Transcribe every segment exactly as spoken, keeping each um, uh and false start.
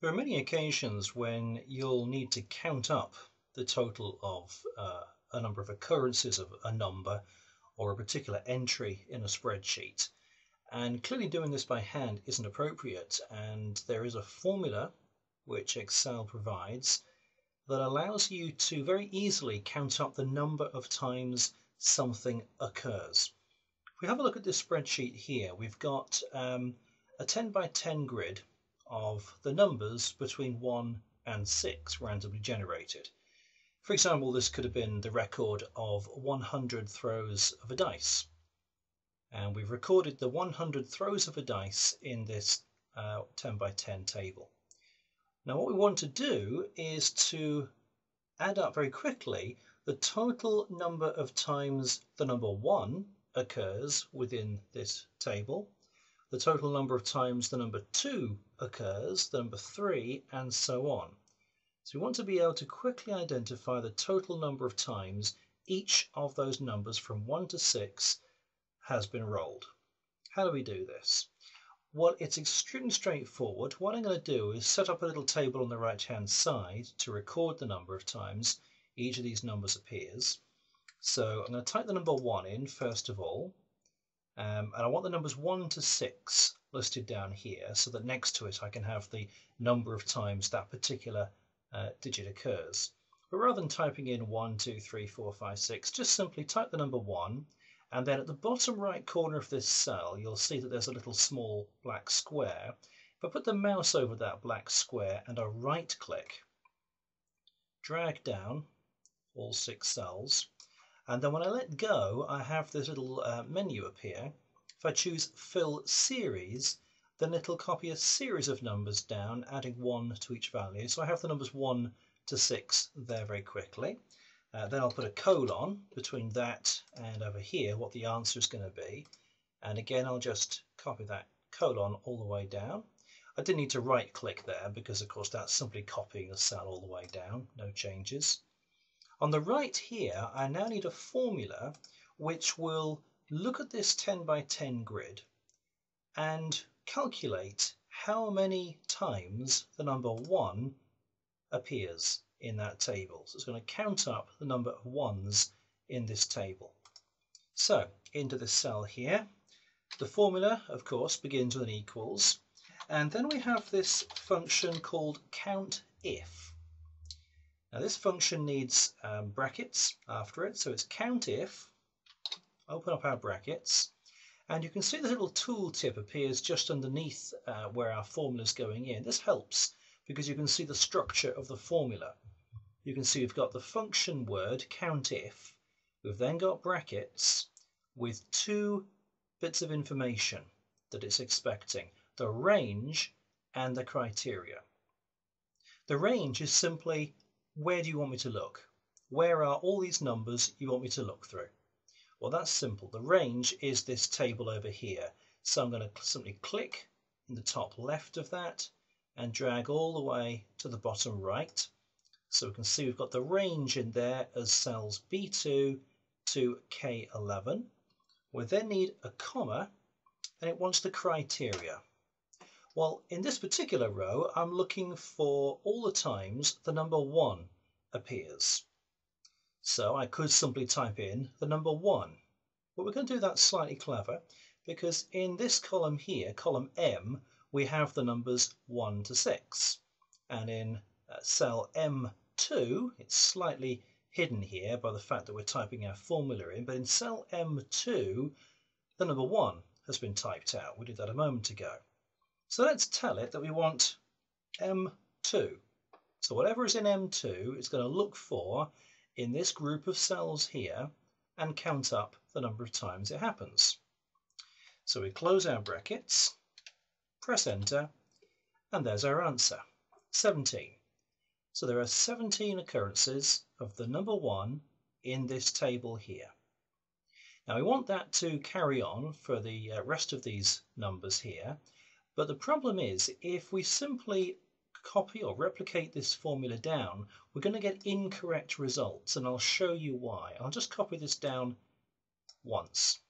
There are many occasions when you'll need to count up the total of uh, a number of occurrences of a number or a particular entry in a spreadsheet. And clearly doing this by hand isn't appropriate, and there is a formula which Excel provides that allows you to very easily count up the number of times something occurs. If we have a look at this spreadsheet here, we've got um, a ten by ten grid of the numbers between one and six randomly generated. For example, this could have been the record of one hundred throws of a dice. And we've recorded the one hundred throws of a dice in this uh, ten by ten table. Now what we want to do is to add up very quickly the total number of times the number one occurs within this table, the total number of times the number two occurs, the number three, and so on. So we want to be able to quickly identify the total number of times each of those numbers from one to six has been rolled. How do we do this? Well, it's extremely straightforward. What I'm going to do is set up a little table on the right hand side to record the number of times each of these numbers appears. So I'm going to type the number one in first of all, um, and I want the numbers one to six listed down here so that next to it I can have the number of times that particular uh, digit occurs. But rather than typing in one, two, three, four, five, six, just simply type the number one. And then at the bottom right corner of this cell, you'll see that there's a little small black square. If I put the mouse over that black square and I right click, drag down all six cells, and then when I let go, I have this little uh, menu appear. If I choose Fill Series, then it'll copy a series of numbers down, adding one to each value. So I have the numbers one to six there very quickly. Uh, then I'll put a colon between that and over here what the answer is going to be, and again I'll just copy that colon all the way down. I didn't need to right click there because of course that's simply copying the cell all the way down, no changes. On the right here I now need a formula which will look at this ten by ten grid and calculate how many times the number one appears in that table. So it's going to count up the number of ones in this table. So into this cell here, the formula of course begins with an equals, and then we have this function called COUNTIF. Now this function needs um, brackets after it, so it's COUNTIF, open up our brackets, and you can see the little tooltip appears just underneath uh, where our formula is going in. This helps because you can see the structure of the formula. You can see we've got the function word COUNTIF, we've then got brackets with two bits of information that it's expecting, the range and the criteria. The range is simply where do you want me to look? Where are all these numbers you want me to look through? Well, that's simple. The range is this table over here. So I'm going to simply click in the top left of that and drag all the way to the bottom right. So we can see we've got the range in there as cells B two to K eleven. We then need a comma and it wants the criteria. Well, in this particular row, I'm looking for all the times the number one appears. So I could simply type in the number one. But we're going to do that slightly clever because in this column here, column M, we have the numbers one to six. And in Uh, cell M two, it's slightly hidden here by the fact that we're typing our formula in, but in cell M two, the number one has been typed out. We did that a moment ago. So let's tell it that we want M two. So whatever is in M two, it's going to look for in this group of cells here and count up the number of times it happens. So we close our brackets, press enter, and there's our answer, seventeen. So there are seventeen occurrences of the number one in this table here. Now we want that to carry on for the rest of these numbers here, but the problem is if we simply copy or replicate this formula down, we're going to get incorrect results, and I'll show you why. I'll just copy this down once.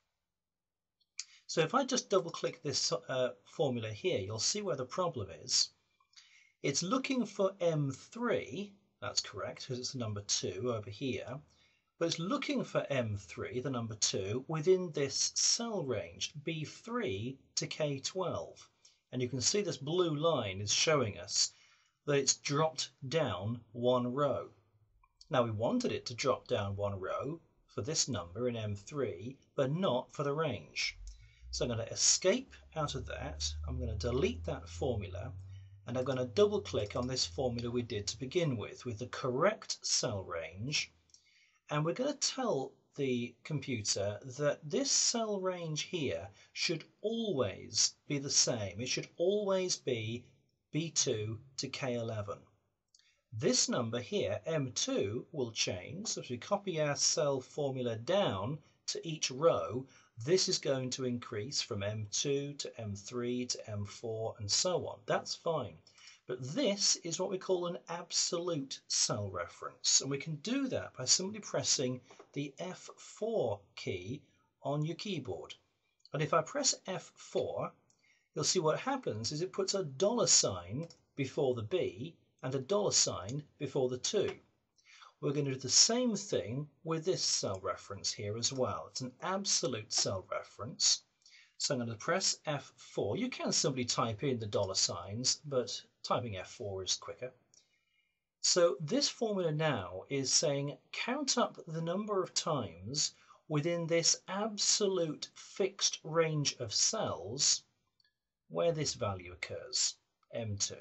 So if I just double click this uh, formula here, you'll see where the problem is. It's looking for M three, that's correct, because it's the number two over here, but it's looking for M three, the number two, within this cell range, B three to K twelve. And you can see this blue line is showing us that it's dropped down one row. Now we wanted it to drop down one row for this number in M three, but not for the range. So I'm going to escape out of that, I'm going to delete that formula, and I'm going to double click on this formula we did to begin with, with the correct cell range, and we're going to tell the computer that this cell range here should always be the same. It should always be B two to K eleven. This number here, M two, will change, so if we copy our cell formula down to each row, this is going to increase from M two to M three to M four and so on. That's fine. But this is what we call an absolute cell reference. And we can do that by simply pressing the F four key on your keyboard. And if I press F four, you'll see what happens is it puts a dollar sign before the B and a dollar sign before the two. We're going to do the same thing with this cell reference here as well. It's an absolute cell reference. So I'm going to press F four. You can simply type in the dollar signs, but typing F four is quicker. So this formula now is saying count up the number of times within this absolute fixed range of cells where this value occurs, M two.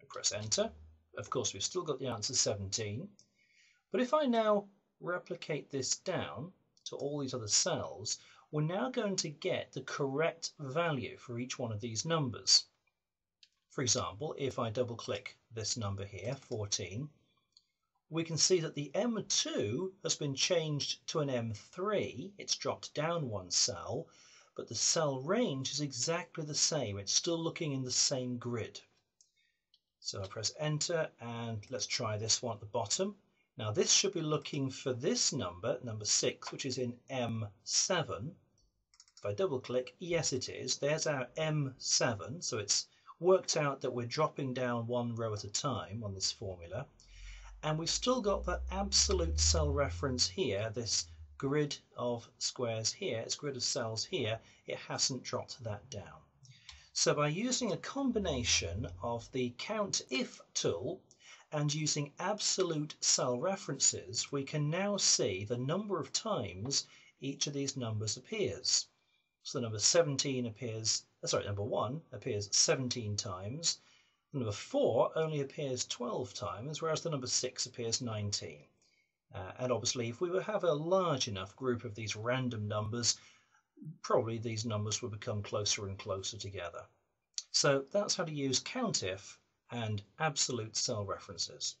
I press enter. Of course, we've still got the answer seventeen. But if I now replicate this down to all these other cells, we're now going to get the correct value for each one of these numbers. For example, if I double click this number here, fourteen, we can see that the M two has been changed to an M three. It's dropped down one cell, but the cell range is exactly the same. It's still looking in the same grid. So I press enter and let's try this one at the bottom. Now this should be looking for this number, number six, which is in M seven. If I double click, yes it is. There's our M seven, so it's worked out that we're dropping down one row at a time on this formula. And we've still got that absolute cell reference here, this grid of squares here, it's grid of cells here, it hasn't dropped that down. So by using a combination of the COUNTIF tool and using absolute cell references, we can now see the number of times each of these numbers appears. So the number seventeen appears, sorry, number one appears seventeen times, the number four only appears twelve times, whereas the number six appears nineteen. Uh, and obviously, if we would have a large enough group of these random numbers, probably these numbers will become closer and closer together. So that's how to use COUNTIF and absolute cell references.